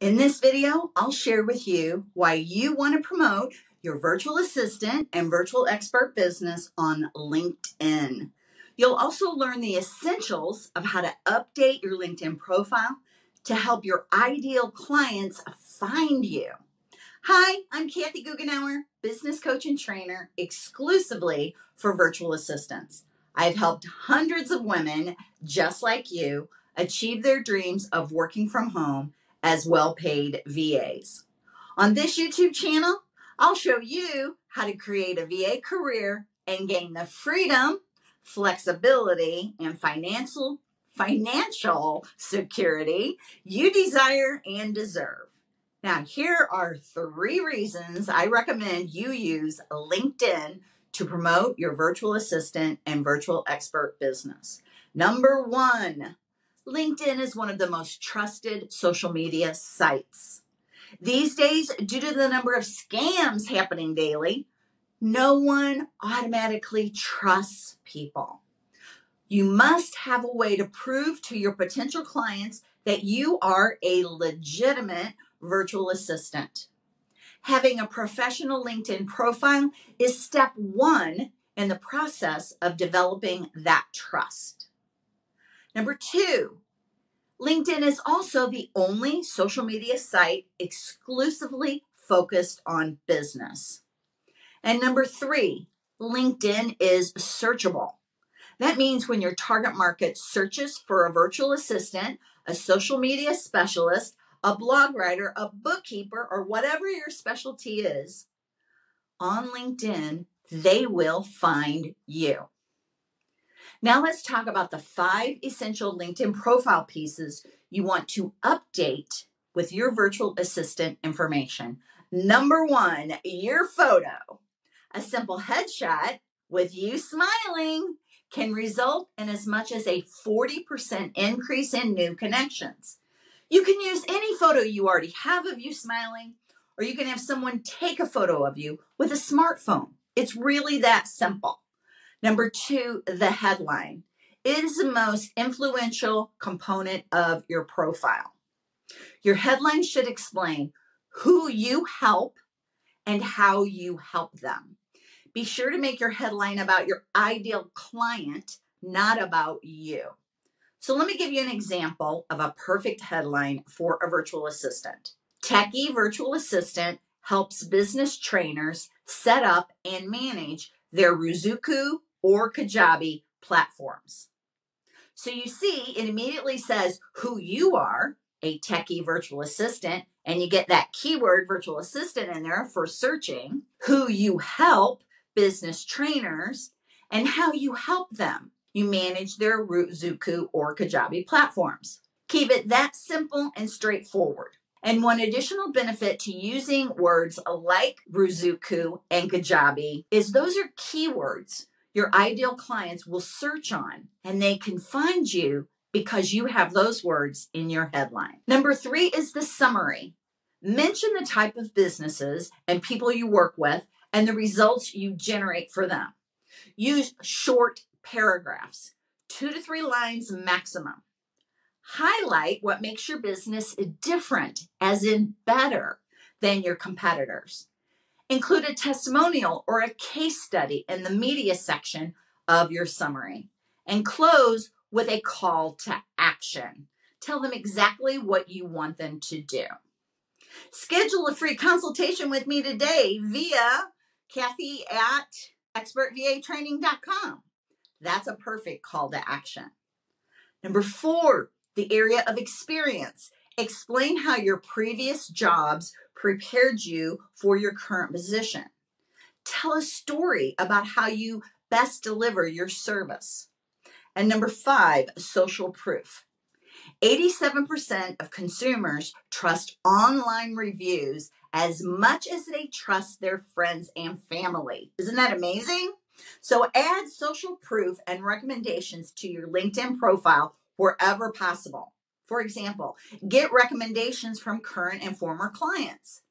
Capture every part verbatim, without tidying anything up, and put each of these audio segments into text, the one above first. In this video, I'll share with you why you want to promote your virtual assistant and virtual expert business on LinkedIn. You'll also learn the essentials of how to update your LinkedIn profile to help your ideal clients find you. Hi, I'm Kathy Goughenour, business coach and trainer exclusively for virtual assistants. I've helped hundreds of women just like you achieve their dreams of working from home as well-paid V As. On this YouTube channel, I'll show you how to create a V A career and gain the freedom, flexibility, and financial, financial security you desire and deserve. Now, here are three reasons I recommend you use LinkedIn to promote your virtual assistant and virtual expert business. Number one, LinkedIn is one of the most trusted social media sites. These days, due to the number of scams happening daily, no one automatically trusts people. You must have a way to prove to your potential clients that you are a legitimate virtual assistant. Having a professional LinkedIn profile is step one in the process of developing that trust. Number two, LinkedIn is also the only social media site exclusively focused on business. And number three, LinkedIn is searchable. That means when your target market searches for a virtual assistant, a social media specialist, a blog writer, a bookkeeper, or whatever your specialty is, on LinkedIn, they will find you. Now let's talk about the five essential LinkedIn profile pieces you want to update with your virtual assistant information. Number one, your photo. A simple headshot with you smiling can result in as much as a forty percent increase in new connections. You can use any photo you already have of you smiling, or you can have someone take a photo of you with a smartphone. It's really that simple. Number two, the headline. It is the most influential component of your profile. Your headline should explain who you help and how you help them. Be sure to make your headline about your ideal client, not about you. So let me give you an example of a perfect headline for a virtual assistant. Techie virtual assistant helps business trainers set up and manage their Ruzuku or Kajabi platforms. So you see, it immediately says who you are, a techie virtual assistant, and you get that keyword virtual assistant in there for searching, who you help business trainers, and how you help them. You manage their Ruzuku or Kajabi platforms. Keep it that simple and straightforward. And one additional benefit to using words like Ruzuku and Kajabi is those are keywords your ideal clients will search on, and they can find you because you have those words in your headline. Number three is the summary. Mention the type of businesses and people you work with and the results you generate for them. Use short paragraphs, two to three lines maximum. Highlight what makes your business different, as in better, than your competitors. Include a testimonial or a case study in the media section of your summary. And close with a call to action. Tell them exactly what you want them to do. Schedule a free consultation with me today via Kathy at Expert V A Training dot com. That's a perfect call to action. Number four, the area of experience. Explain how your previous jobs prepared you for your current position. Tell a story about how you best deliver your service. And number five, social proof. eighty-seven percent of consumers trust online reviews as much as they trust their friends and family. Isn't that amazing? So add social proof and recommendations to your LinkedIn profile wherever possible. For example, get recommendations from current and former clients.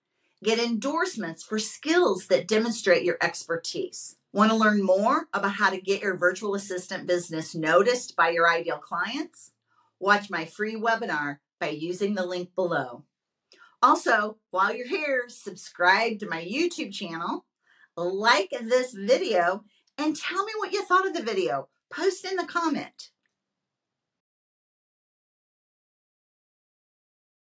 Get endorsements for skills that demonstrate your expertise. Want to learn more about how to get your virtual assistant business noticed by your ideal clients? Watch my free webinar by using the link below. Also, while you're here, subscribe to my YouTube channel, like this video, and tell me what you thought of the video. Post in the comment.